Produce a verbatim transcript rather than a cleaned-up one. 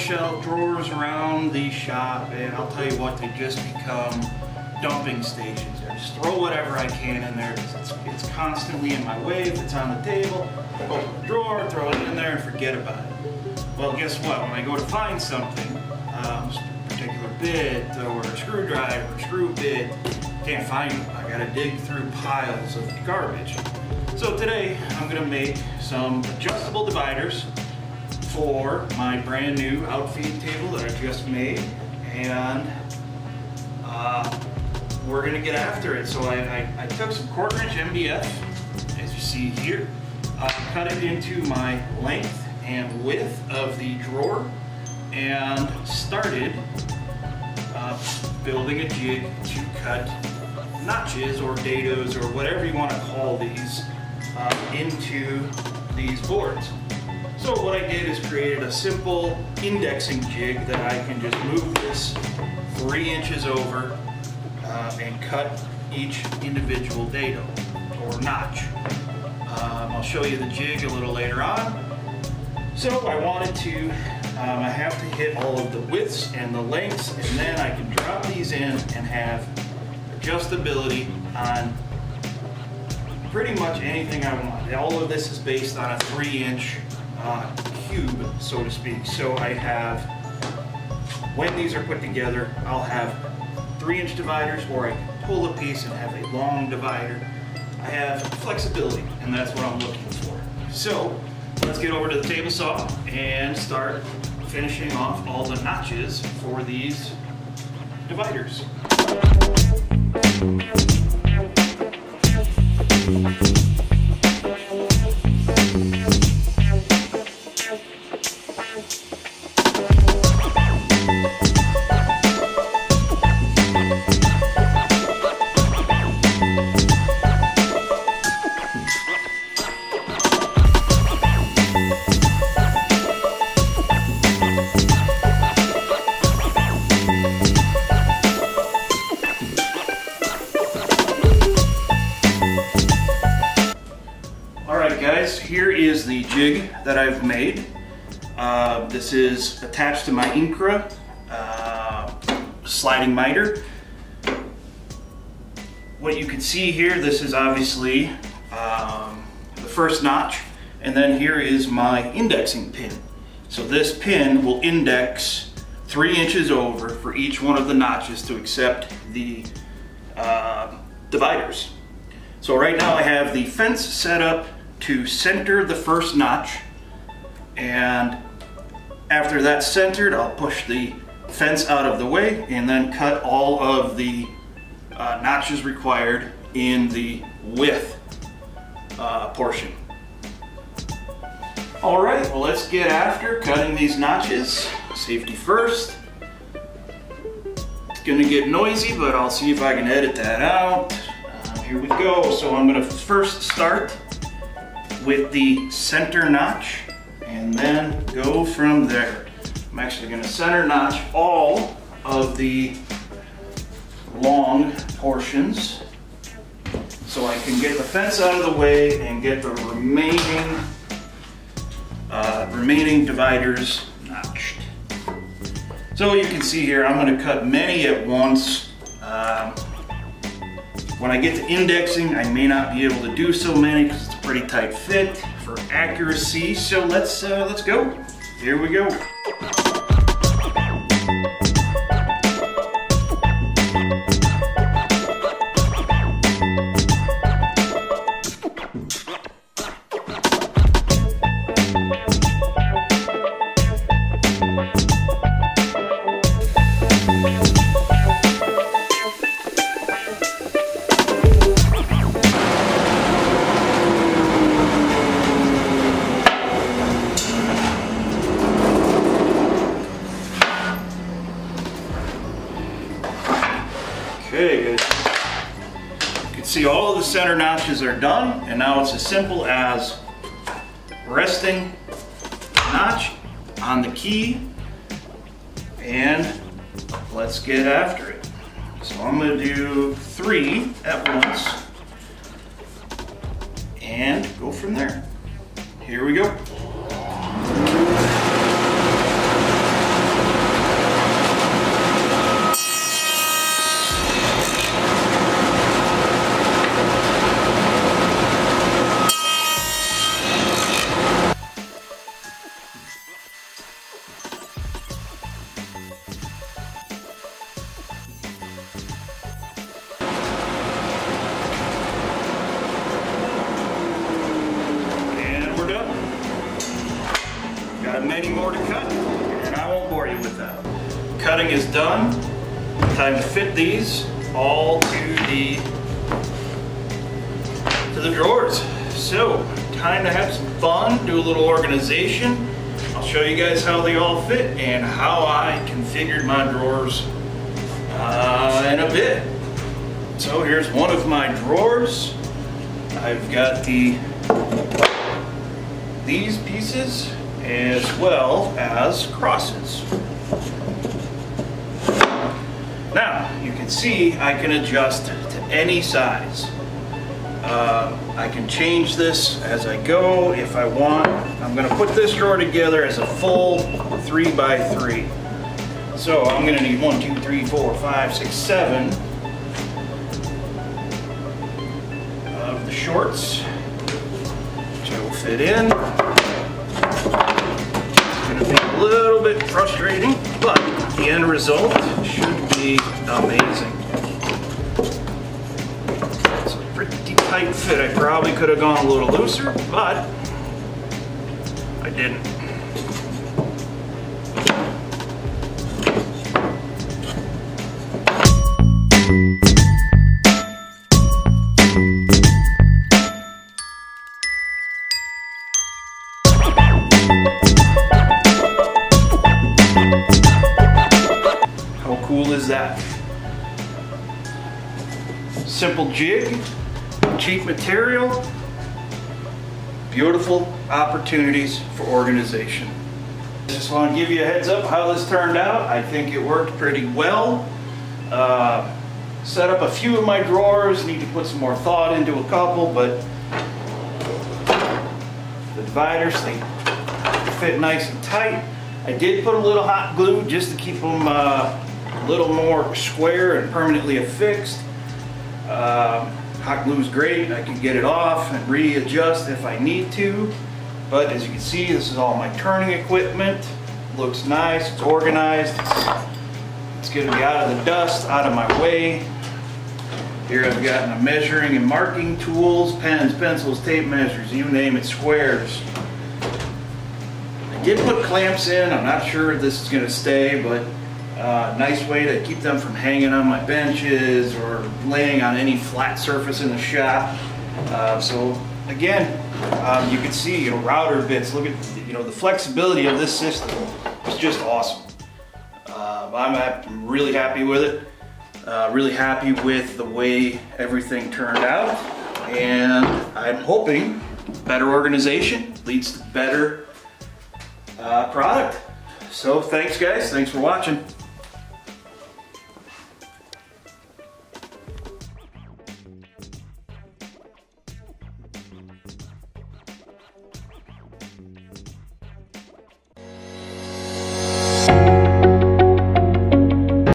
shelf drawers around the shop, and I'll tell you what, they just become dumping stations. I just throw whatever I can in there. It's, it's constantly in my way. If it's on the table, open the drawer, throw it in there, and forget about it. Well, guess what? When I go to find something, um, a particular bit or a screwdriver, a screw bit, can't find it. I gotta dig through piles of garbage. So today, I'm gonna make some adjustable dividers for my brand new outfeed table that I just made, and uh, we're gonna get after it. So I, I, I took some quarter inch M D F, as you see here, uh, cut it into my length and width of the drawer, and started uh, building a jig to cut notches or dados or whatever you want to call these uh, into these boards. So what I did is created a simple indexing jig that I can just move this three inches over uh, and cut each individual dado or notch. Um, I'll show you the jig a little later on. So I wanted to, um, I have to hit all of the widths and the lengths, and then I can drop these in and have adjustability on pretty much anything I want. All of this is based on a three inch Uh, cube, so to speak. So I have, when these are put together, I'll have three inch dividers, or I can pull a piece and have a long divider. I have flexibility, and that's what I'm looking for. So let's get over to the table saw and start finishing off all the notches for these dividers. Here is the jig that I've made. Uh, this is attached to my Incra uh, sliding miter. What you can see here, this is obviously um, the first notch, and then here is my indexing pin. So this pin will index three inches over for each one of the notches to accept the uh, dividers. So right now I have the fence set up to center the first notch, and after that's centered, I'll push the fence out of the way and then cut all of the uh, notches required in the width uh, portion. All right, well, let's get after cutting these notches. Safety first. It's gonna get noisy, but I'll see if I can edit that out. Uh, here we go. So I'm gonna first start with the center notch and then go from there. I'm actually going to center notch all of the long portions so I can get the fence out of the way and get the remaining uh, remaining dividers notched. So you can see here, I'm going to cut many at once. Um, when I get to indexing, I may not be able to do so many because it's pretty tight fit for accuracy, so let's uh, let's go. Here we go. Okay, guys. You can see all of the center notches are done, and now it's as simple as resting the notch on the key, and let's get after it. So I'm going to do three at once and go from there. Here we go. have many more to cut, and I won't bore you with that. Cutting is done. Time to fit these all to the to the drawers. So, time to have some fun, do a little organization. I'll show you guys how they all fit and how I configured my drawers uh, in a bit. So here's one of my drawers. I've got the these pieces as well as crosses. Now you can see I can adjust to any size. Uh, I can change this as I go if I want. I'm going to put this drawer together as a full three by three. So I'm going to need one, two, three, four, five, six, seven of the shorts, which I will fit in. It's going to be a little bit frustrating, but the end result should be amazing. Pretty tight fit. I probably could have gone a little looser, but I didn't. How cool is that? Simple jig. Cheap material, beautiful opportunities for organization. Just want to give you a heads up how this turned out. I think it worked pretty well. Uh, set up a few of my drawers, need to put some more thought into a couple, but the dividers, they fit nice and tight. I did put a little hot glue just to keep them uh, a little more square and permanently affixed. Uh, Hot glue is great. I can get it off and readjust if I need to. But as you can see, this is all my turning equipment. Looks nice, it's organized. It's, it's gonna be out of the dust, out of my way. Here I've got my measuring and marking tools, pens, pencils, tape measures, you name it, squares. I did put clamps in. I'm not sure if this is gonna stay, but Uh, nice way to keep them from hanging on my benches or laying on any flat surface in the shop. Uh, so again, um, you can see, you know, router bits. Look at, you know, the flexibility of this system is just awesome. Uh, I'm, I'm really happy with it. Uh, really happy with the way everything turned out, and I'm hoping better organization leads to better uh, product. So thanks guys, thanks for watching.